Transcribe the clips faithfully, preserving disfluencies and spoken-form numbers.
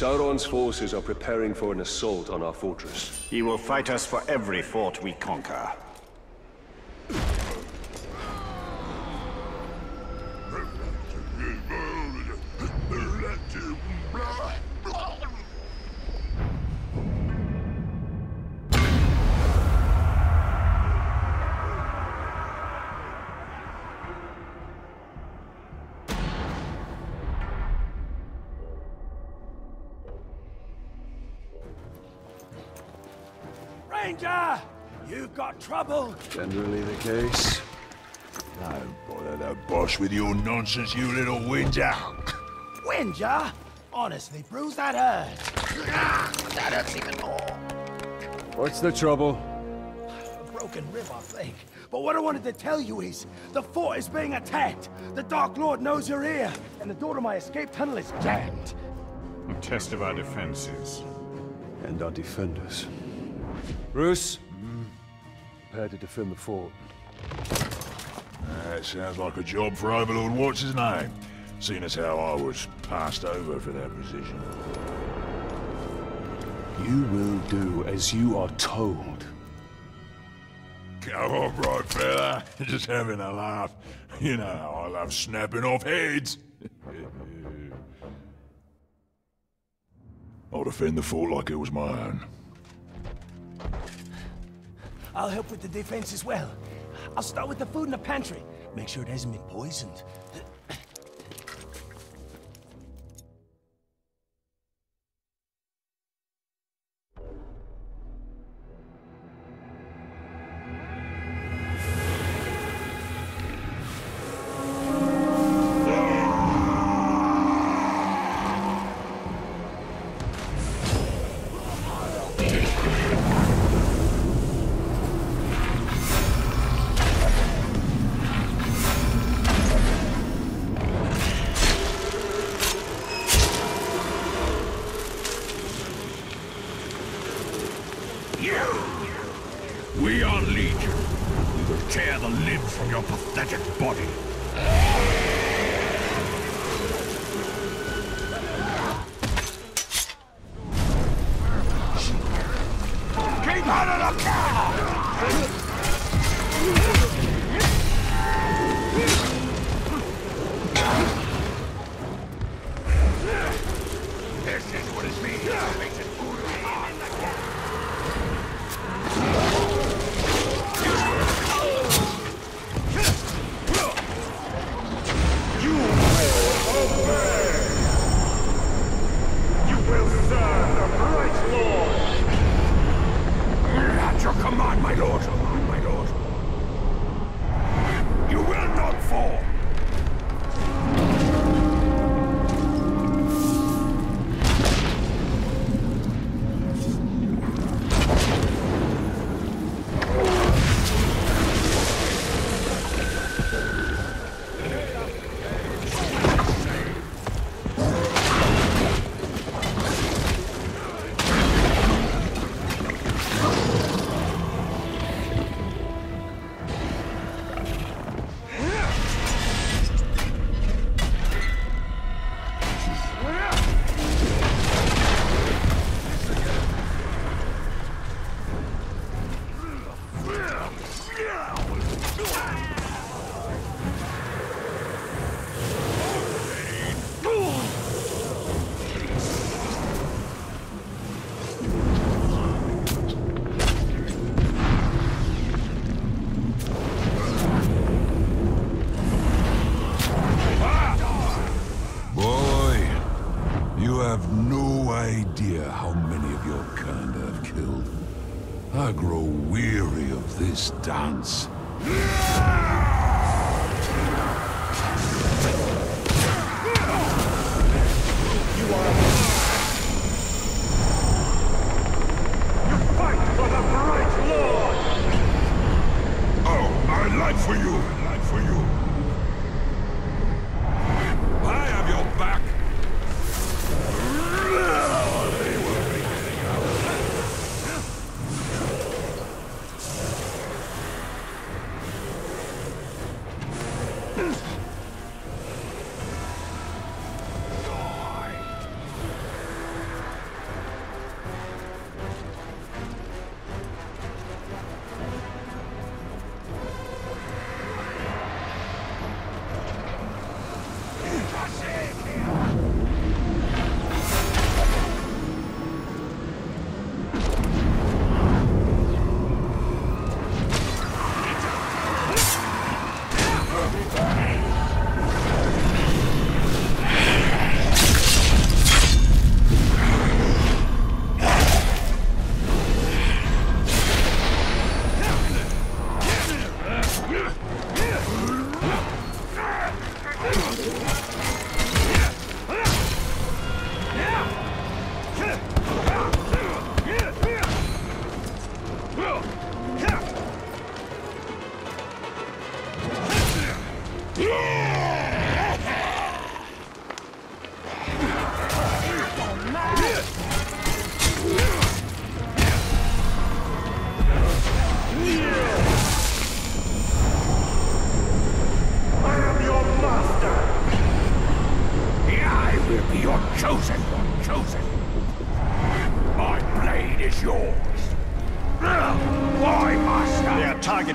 Sauron's forces are preparing for an assault on our fortress. He will fight us for every fort we conquer. Ranger! You've got trouble! Generally the case. Don't bother the boss with your nonsense, you little whinger! Whinger? Honestly, Bruce, that hurts. That hurts even more. What's the trouble? A broken rib, I think. But what I wanted to tell you is, the fort is being attacked. The Dark Lord knows you're here, and the door to my escape tunnel is jammed. A test of our defenses. And our defenders. Bruce, mm. prepare to defend the fort. That sounds like a job for Overlord What's-His-Name, seeing as how I was passed over for that position. You will do as you are told. Come on, right fella, just having a laugh. You know I love snapping off heads. I'll defend the fort like it was my own. I'll help with the defense as well. I'll start with the food in the pantry. Make sure it hasn't been poisoned. We are Legion. We will tear the limbs from your pathetic body. Keep out of the car! This is what it means to make it food in the car. How many of your kind I've killed. I grow weary of this dance. You are... You fight for the Bright Lord! Oh, I lied for you! I lied for you. I have your back! Die!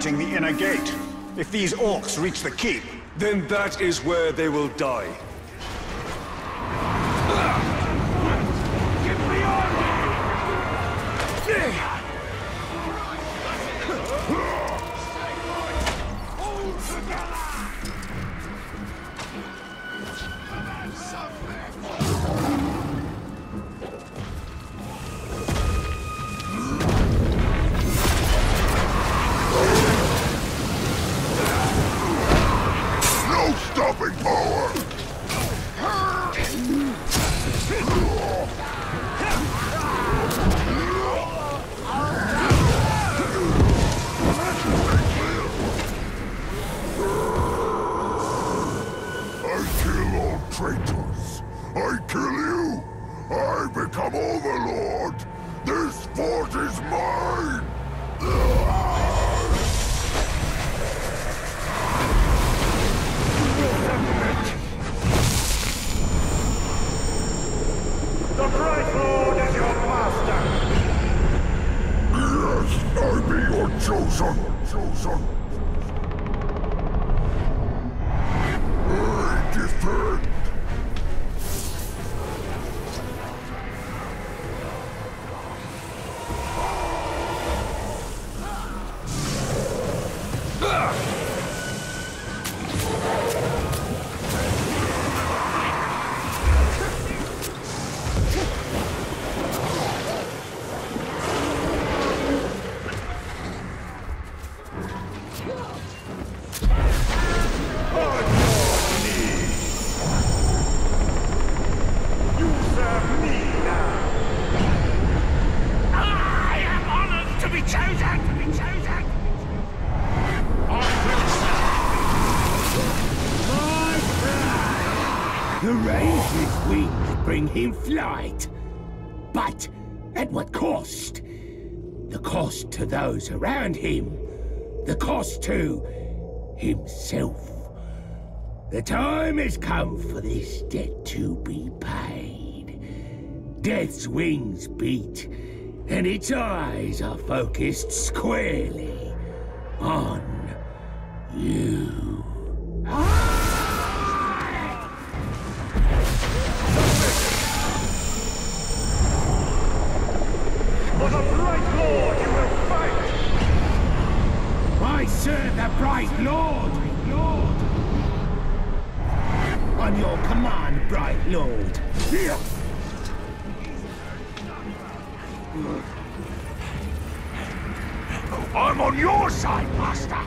The inner gate. If these orcs reach the keep, then that is where they will die. Traitors, I kill you, I become overlord, this fort is mine! The Bright Lord is your master! Yes, I be your chosen, chosen. I defend! In flight, but at what cost? The cost to those around him, the cost to himself. The time has come for this debt to be paid. Death's wings beat, and its eyes are focused squarely on you. For the Bright Lord, you will fight! I serve the Bright Lord! Lord! On your command, Bright Lord! Here! I'm on your side, Master!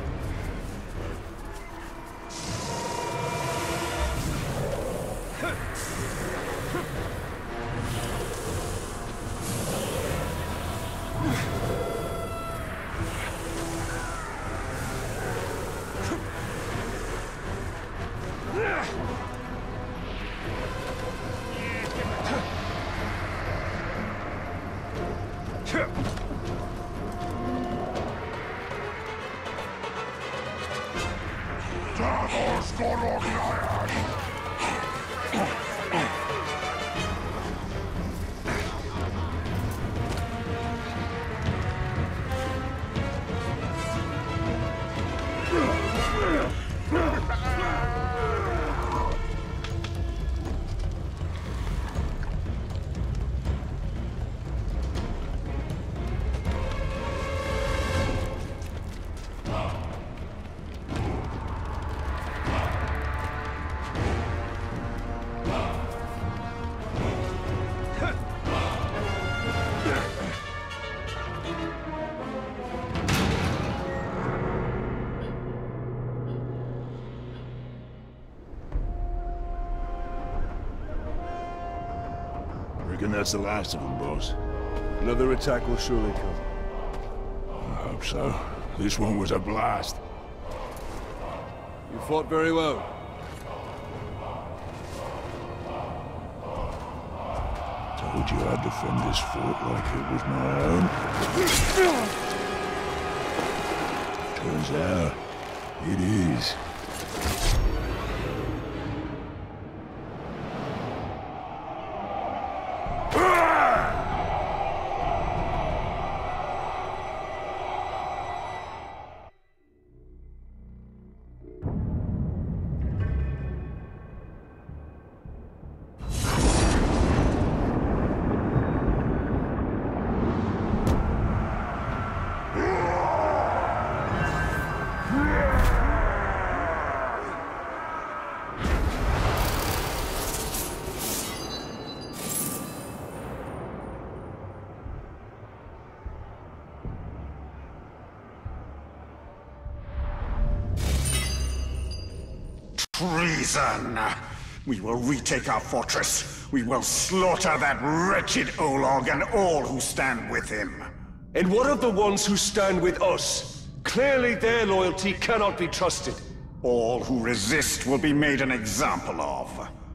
And that's the last of them, boss. Another attack will surely come. I hope so. This one was a blast. You fought very well. Told you I'd defend this fort like it was my own. Turns out, it is. Treason! We will retake our fortress. We will slaughter that wretched Olog and all who stand with him. And what of the ones who stand with us? Clearly their loyalty cannot be trusted. All who resist will be made an example of.